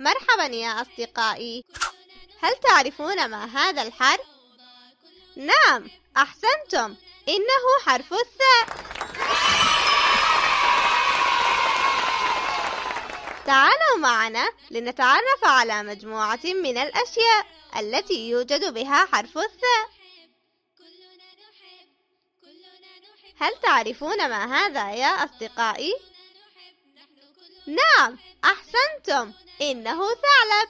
مرحبا يا أصدقائي، هل تعرفون ما هذا الحرف؟ نعم، أحسنتم، إنه حرف الثاء. تعالوا معنا لنتعرف على مجموعة من الأشياء التي يوجد بها حرف الثاء. هل تعرفون ما هذا يا أصدقائي؟ نعم، أحسنتم، إنه ثعلب.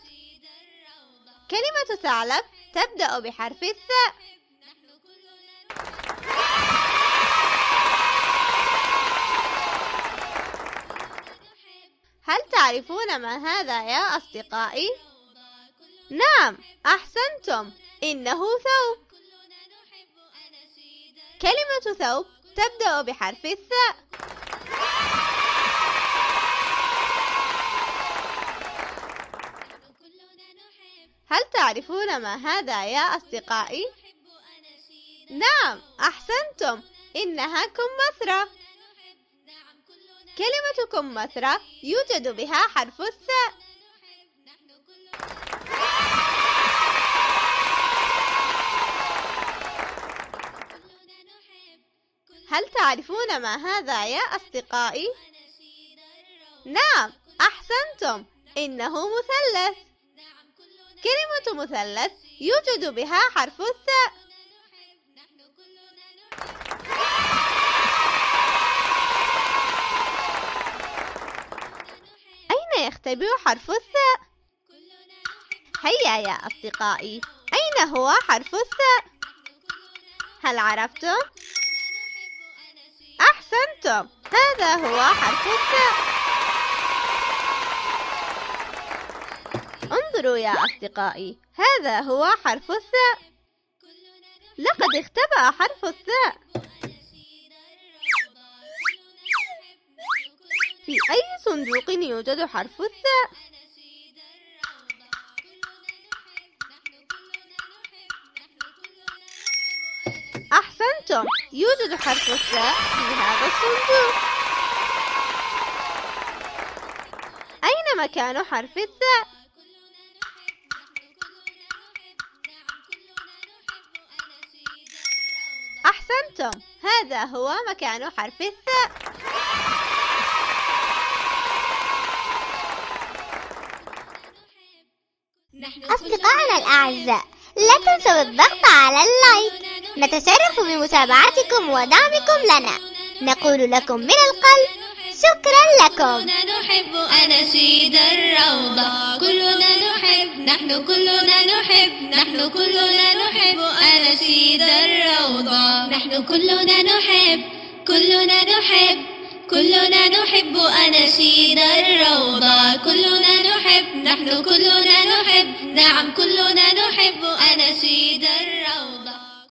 كلمة ثعلب تبدأ بحرف الثاء. هل تعرفون ما هذا يا أصدقائي؟ نعم، أحسنتم، إنه ثوب. كلمة ثوب تبدأ بحرف الثاء. هل تعرفون ما هذا يا أصدقائي؟ نعم، أحسنتم، إنها كمثرى. كلمة كمثرى يوجد بها حرف الثاء. هل تعرفون ما هذا يا أصدقائي؟ نعم، أحسنتم، إنه مثلث. كلمة مثلث يوجد بها حرف الثاء. أين يختبئ حرف الثاء؟ هيا يا أصدقائي، أين هو حرف الثاء؟ هل عرفتم؟ أحسنتم، هذا هو حرف الثاء. انظروا يا أصدقائي، هذا هو حرف الثاء. لقد اختبأ حرف الثاء. في أي صندوق يوجد حرف الثاء؟ أحسنتم، يوجد حرف الثاء في هذا الصندوق. أين مكان حرف الثاء؟ أحسنتم، هذا هو مكان حرف الثاء. أصدقائنا الأعزاء، لا تنسوا الضغط على اللايك. نتشرف بمتابعتكم ودعمكم لنا. نقول لكم من القلب شكرا لكم. كلنا نحب أناشيد الروضة، كلنا نحب، نحن كلنا نحب، نحن كلنا نحب أناشيد الروضة. نحن كلنا نحب، كلنا نحب، كلنا نحب أناشيد الروضة. كلنا نحب، نحن كلنا نحب، نعم كلنا نحب أناشيد الروضة.